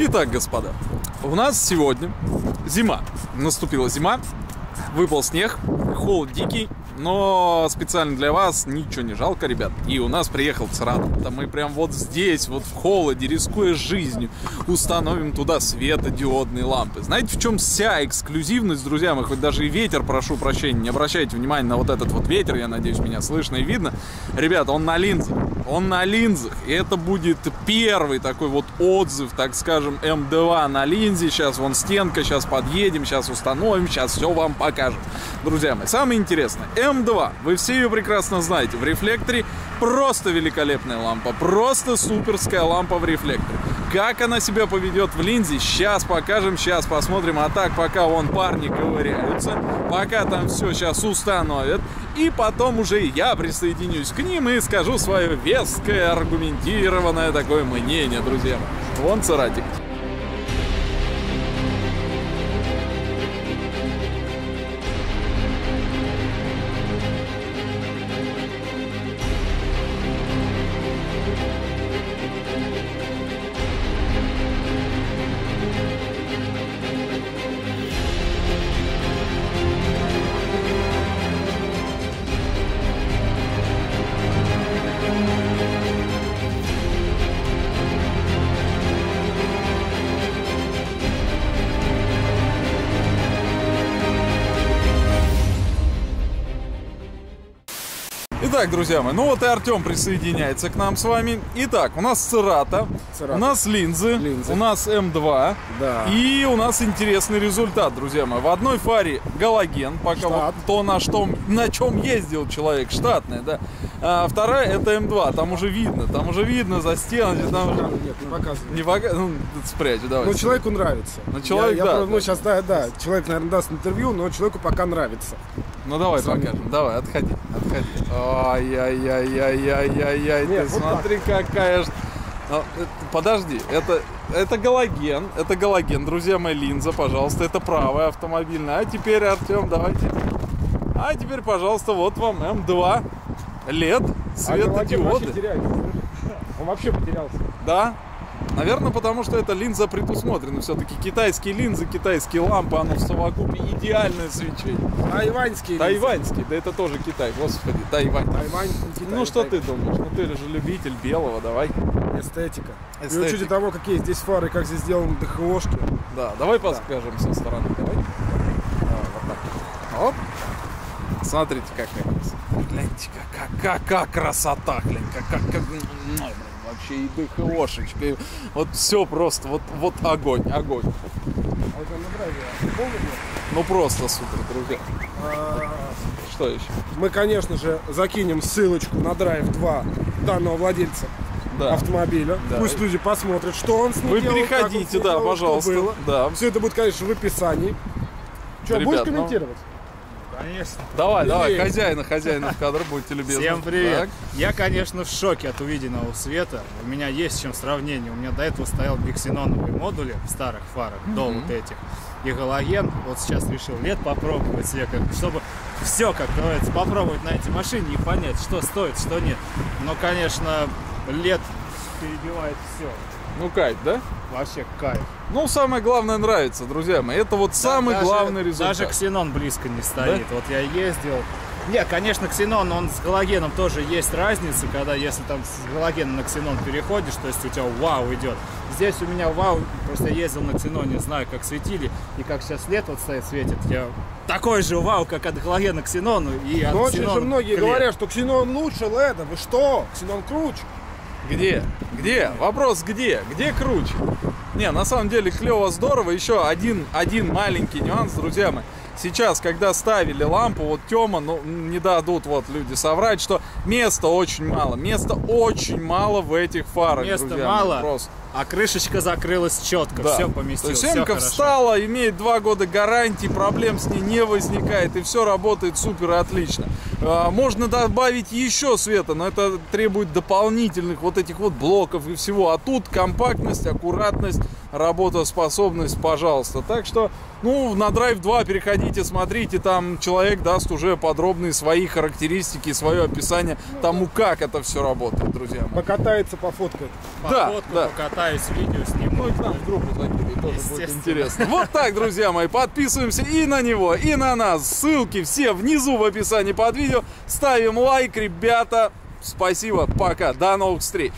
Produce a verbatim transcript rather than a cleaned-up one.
Итак, господа, у нас сегодня зима. Наступила зима, выпал снег, холод дикий, но специально для вас ничего не жалко, ребят. И у нас приехал Cerato. Там мы прям вот здесь, вот в холоде, рискуя жизнью, установим туда светодиодные лампы. Знаете, в чем вся эксклюзивность, друзья мои? Хоть даже и ветер, прошу прощения, не обращайте внимания на вот этот вот ветер, я надеюсь, меня слышно и видно. Ребята, он на линзах, он на линзах. И это будет первый такой вот отзыв, так скажем, эм два на линзе. Сейчас вон стенка, сейчас подъедем, сейчас установим, сейчас все вам покажем. Друзья мои, самое интересное, эм два, вы все ее прекрасно знаете, в рефлекторе просто великолепная лампа, просто суперская лампа в рефлекторе. Как она себя поведет в линзе, сейчас покажем, сейчас посмотрим. А так, пока вон парни ковыряются, пока там все сейчас установят, и потом уже я присоединюсь к ним и скажу свое веское, аргументированное такое мнение, друзья. Вон Цератик. Итак, друзья мои, ну вот и Артем присоединяется к нам с вами. Итак, у нас Cerato, Cerato. у нас линзы, линзы, у нас эм два, да. И у нас интересный результат, друзья мои. В одной фаре галоген, пока вот то, на, что, на чем ездил человек, штатная, да. А вторая это эм два, там уже видно, там уже видно за стенами. Там... Нет, не показывай. Не пока... ну, спрячу, давай. Ну, человеку нравится. Ну, человек, я, да, я, да. Ну, сейчас, да, да, человек, наверное, даст интервью, но человеку пока нравится. Ну, давай сам покажем, нет. Давай, отходи, отходи. Ай-яй-яй-яй-яй-яй-яй, ты вот смотри, так. Какая же... Подожди, это, это галоген, это галоген, друзья мои, линза, пожалуйста, это правая автомобильная. А теперь, Артем, давайте... А теперь, пожалуйста, вот вам эм два, лед, светодиоды. Он вообще потерялся. Да? Наверное, потому что эта линза предусмотрена. Все-таки китайские линзы, китайские лампы, оно в совокупе идеальное свечение. Тайваньские. Тайваньские, да это тоже Китай, господи, Тайвань. Тайвань, Китай, ну что Тайвань. Ты думаешь? Ну ты же любитель белого, давай. Эстетика. Эстетика. И учитывая того, какие здесь фары, как здесь сделаны ДХОшки. Да, давай покажем да. Со стороны. Давай. Давай. Вот так. Оп. Смотрите, какая красота. Гляньте, какая, какая красота, глянь, какая, какая... вообще и ДХОшечка, и вот все просто, вот, вот огонь, огонь. Ну просто супер, друзья. Что еще? Мы, конечно же, закинем ссылочку на драйв два данного владельца да. автомобиля. Да. Пусть люди посмотрят, что он с ним делал. Вы переходите, да, пожалуйста. Да. Все это будет, конечно, в описании. Что, будешь комментировать? Конечно. Давай, привет. Давай, хозяина, хозяина в кадр, будьте любезны. Всем привет. Так. Я, конечно, в шоке от увиденного света. У меня есть с чем сравнение. У меня до этого стоял биксеноновые модули в старых фарах, mm-hmm. до вот этих. И галоген, вот сейчас решил лет попробовать себе, как, чтобы все, как говорится, попробовать на эти машины и понять, что стоит, что нет. Но, конечно, лет перебивает все. Ну, кайф, да? Вообще кайф. Ну, самое главное нравится, друзья мои. Это вот да, самый даже, главный результат. Даже ксенон близко не стоит. Да? Вот я ездил. Не, конечно, ксенон, он с галогеном тоже есть разница, когда если там с галогена на ксенон переходишь, то есть у тебя вау идет. Здесь у меня вау, просто я ездил на ксеноне, знаю, как светили, и как сейчас лет вот стоит, светит. Я такой же вау, как от галогена к ксенону и от Но очень же многие клет. Говорят, что ксенон лучше леда. Вы что? Ксенон круче. Где? Где? Вопрос где? Где круче? Не, на самом деле клево, здорово. Еще один, один маленький нюанс, друзья мои. Сейчас, когда ставили лампу, вот Тёма, ну, не дадут вот люди соврать, что места очень мало. Места очень мало в этих фарах, места друзья мои, мало, просто. А крышечка закрылась четко, да. Все поместилось, все хорошо. Встала, имеет два года гарантии, проблем с ней не возникает, и все работает супер отлично. Можно добавить еще света, но это требует дополнительных вот этих вот блоков и всего. А тут компактность, аккуратность, работоспособность, пожалуйста. Так что, ну, на Драйв два переходите, смотрите, там человек даст уже подробные свои характеристики, свое описание тому, как это все работает, друзья мои. Покатается, пофоткает. Да, Пофотку, да. покатаюсь, видео сниму. Ну, и к нам в группу закидывай, тоже будет интересно. Вот так, друзья мои, подписываемся и на него, и на нас. Ссылки все внизу в описании под видео. Ставим лайк, ребята. Спасибо, пока, до новых встреч.